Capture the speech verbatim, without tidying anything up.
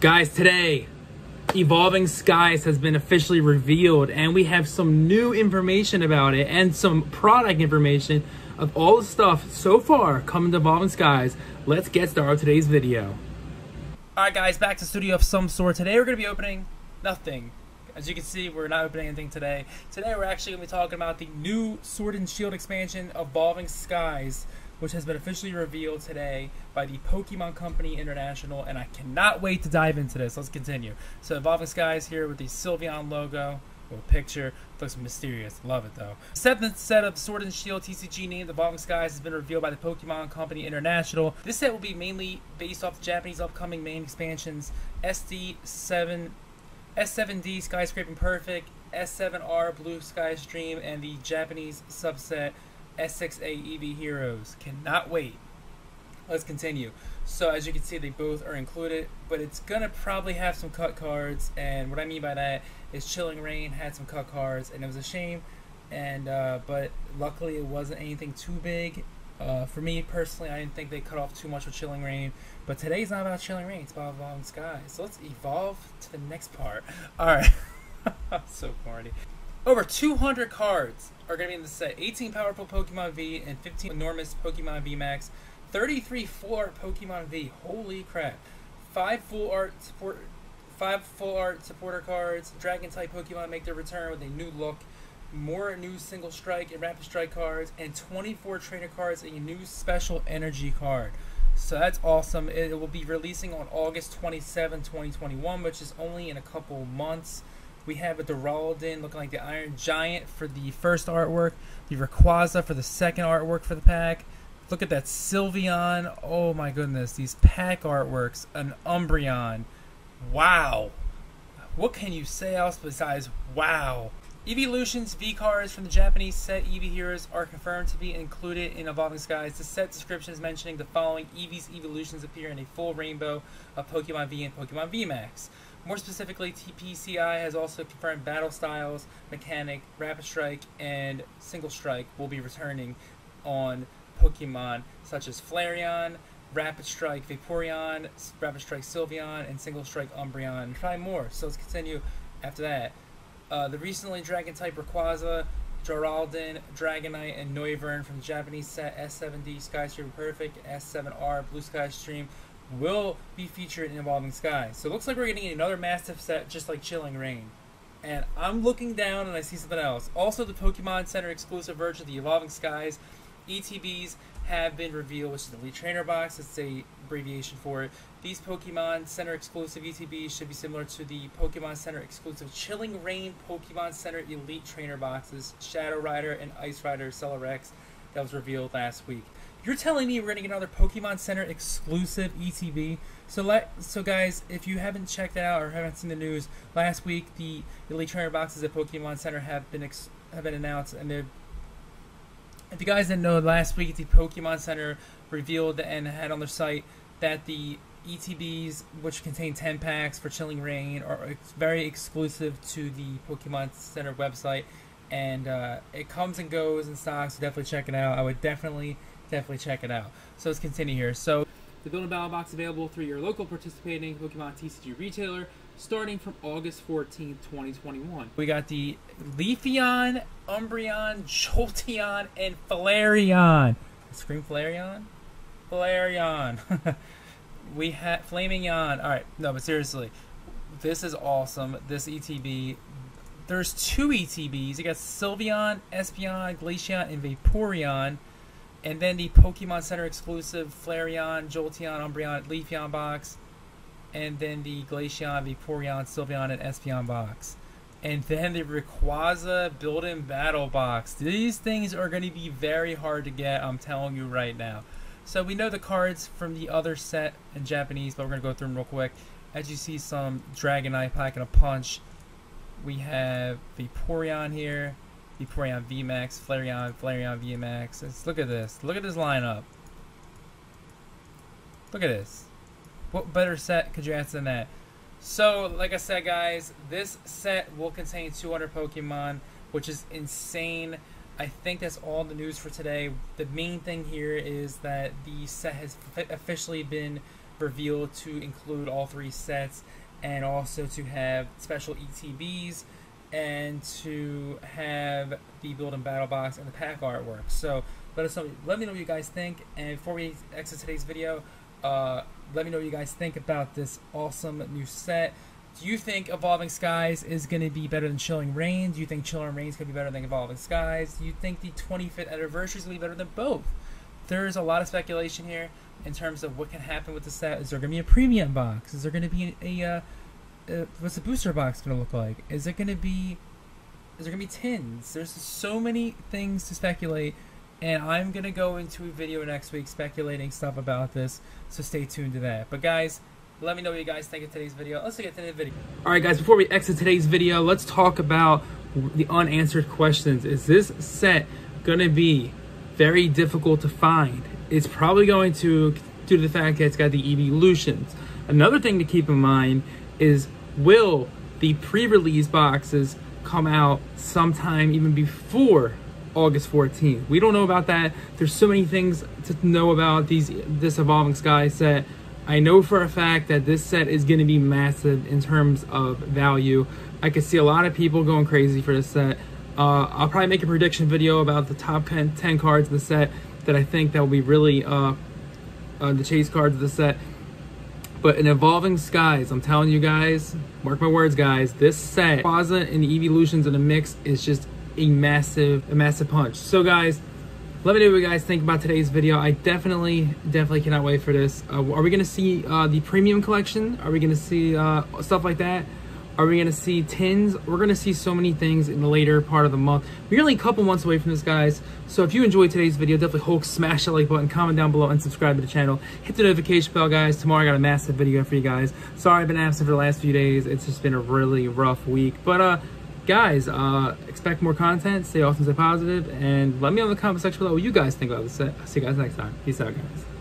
Guys, today, Evolving Skies has been officially revealed, and we have some new information about it and some product information of all the stuff so far coming to Evolving Skies. Let's get started with today's video. Alright guys, back to studio of some sort. Today we're going to be opening nothing. As you can see, we're not opening anything today. Today we're actually going to be talking about the new Sword and Shield expansion of Evolving Skies, which has been officially revealed today by the Pokemon Company International, and I cannot wait to dive into this. Let's continue. So Evolving Skies here with the Sylveon logo, little picture. It looks mysterious. Love it though. The seventh set of Sword and Shield T C G named Evolving Skies has been revealed by the Pokemon Company International. This set will be mainly based off the Japanese upcoming main expansions S D seven, S seven D Skyscraping Perfect, S seven R Blue Sky Stream, and the Japanese subset S six A Eevee Heroes. Cannot wait. Let's continue. So as you can see, they both are included, but it's gonna probably have some cut cards, and what I mean by that is Chilling Reign had some cut cards, and it was a shame, and uh, but luckily it wasn't anything too big. Uh, for me personally, I didn't think they cut off too much with Chilling Reign, but today's not about Chilling Reign, it's about Evolving Skies. So let's evolve to the next part. Alright. So corny. Over two hundred cards are going to be in the set. eighteen powerful Pokemon V and fifteen enormous Pokemon V Max. thirty-three full art Pokemon V. Holy crap. Five full art support, five full art supporter cards. Dragon type Pokemon make their return with a new look. More new single strike and rapid strike cards, and twenty-four trainer cards and a new special energy card. So that's awesome. It will be releasing on August twenty-seventh, twenty twenty-one, which is only in a couple months. We have a Duraludon looking like the Iron Giant for the first artwork, the Rayquaza for the second artwork for the pack. Look at that Sylveon. Oh my goodness, these pack artworks. An Umbreon. Wow. What can you say else besides wow? Eeveelutions V cards from the Japanese set Eevee Heroes are confirmed to be included in Evolving Skies. The set description is mentioning the following Eevee's evolutions appear in a full rainbow of Pokemon V and Pokemon V Max. More specifically, T P C I has also confirmed Battle Styles, Mechanic, Rapid Strike, and Single Strike will be returning on Pokemon such as Flareon, Rapid Strike Vaporeon, Rapid Strike Sylveon, and Single Strike Umbreon, and try more. So let's continue after that. Uh, the recently Dragon-type Rayquaza, Jaralden, Dragonite, and Noivern from the Japanese set S seven D Skyscraping Perfect, S seven R Blue Sky Stream will be featured in Evolving Skies. So it looks like we're getting another massive set just like Chilling Reign. And I'm looking down and I see something else. Also, the Pokemon Center exclusive version of the Evolving Skies E T Bs have been revealed, which is the Elite Trainer Box. It's a abbreviation for it. These Pokemon Center exclusive E T Bs should be similar to the Pokemon Center exclusive Chilling Reign Pokemon Center Elite Trainer Boxes, Shadow Rider and Ice Rider Celerex, that was revealed last week. You're telling me we're gonna get another Pokemon Center exclusive E T B? So let so guys, if you haven't checked it out or haven't seen the news, last week the Elite Trainer Boxes at Pokemon Center have been ex, have been announced, and they're. If you guys didn't know, last week the Pokemon Center revealed and had on their site that the E T Bs, which contain ten packs for Chilling Reign, are ex very exclusive to the Pokemon Center website, and uh, it comes and goes in stocks. So definitely check it out. I would definitely. Definitely check it out. So let's continue here. So the build and battle box available through your local participating Pokemon T C G retailer starting from August fourteenth, twenty twenty-one. We got the Leafeon, Umbreon, Jolteon, and Flareon. Scream Flareon? Flareon. We had Flameon. Alright, no, but seriously, this is awesome. This E T B. There's two E T Bs. You got Sylveon, Espeon, Glaceon, and Vaporeon. And then the Pokemon Center exclusive Flareon, Jolteon, Umbreon, Leafeon box. And then the Glaceon, Vaporeon, Sylveon, and Espeon box. And then the Rayquaza build-in battle box. These things are going to be very hard to get, I'm telling you right now. So we know the cards from the other set in Japanese, but we're going to go through them real quick. As you see, some Dragonite packing a punch. We have Vaporeon here. Vaporeon V Max, Flareon, Flareon V Max. Let's look at this. Look at this lineup. Look at this. What better set could you ask than that? So, like I said, guys, this set will contain two hundred Pokemon, which is insane. I think that's all the news for today. The main thing here is that the set has officially been reveal to include all three sets, and also to have special E T Bs, and to have the build and battle box and the pack artwork. So let us know, let me know what you guys think. And before we exit today's video, uh, let me know what you guys think about this awesome new set. Do you think Evolving Skies is going to be better than Chilling Reign? Do you think Chilling Reign is going to be better than Evolving Skies? Do you think the twenty-fifth anniversary is going to be better than both? There's a lot of speculation here in terms of what can happen with the set. Is there going to be a premium box? Is there going to be a, a, a what's the booster box going to look like? Is it going to be, is there going to be tins? There's so many things to speculate, and I'm going to go into a video next week speculating stuff about this, so stay tuned to that. But guys, let me know what you guys think of today's video. Let's get to the video. All right, guys, before we exit today's video, let's talk about the unanswered questions. Is this set going to be very difficult to find? It's probably going to, due to the fact that it's got the Eeveelutions. Another thing to keep in mind is, will the pre-release boxes come out sometime even before August fourteenth? We don't know about that. There's so many things to know about these this Evolving Sky set. I know for a fact that this set is going to be massive in terms of value. I could see a lot of people going crazy for this set. Uh, I'll probably make a prediction video about the top ten cards of the set that I think that will be really uh, uh, the chase cards of the set. But in Evolving Skies, I'm telling you guys, mark my words, guys, this set, Glaceon and the Eeveelutions in the mix, is just a massive, a massive punch. So guys, let me know what you guys think about today's video. I definitely, definitely cannot wait for this. Uh, are we going to see uh, the premium collection? Are we going to see uh, stuff like that? Are we going to see tins? We're going to see so many things in the later part of the month. We're only a couple months away from this, guys. So if you enjoyed today's video, definitely Hulk, smash that like button, comment down below, and subscribe to the channel. Hit the notification bell, guys. Tomorrow I got a massive video for you guys. Sorry I've been absent for the last few days. It's just been a really rough week. But, uh... guys, uh, expect more content, stay awesome, stay positive, and let me know in the comment section below what you guys think about this set. I'll see you guys next time. Peace out, guys.